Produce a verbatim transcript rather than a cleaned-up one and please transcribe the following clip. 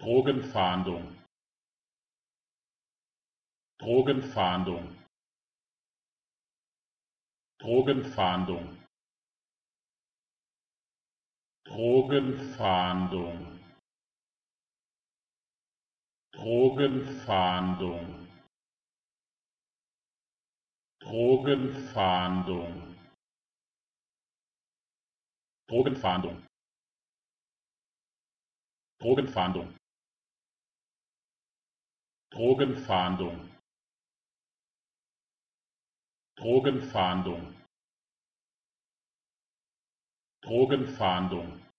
Drogenfahndung. Drogenfahndung. Drogenfahndung. Drogenfahndung. Drogenfahndung. Drogenfahndung. Drogenfahndung. Drogenfahndung. Drogenfahndung. Drogenfahndung. Drogenfahndung.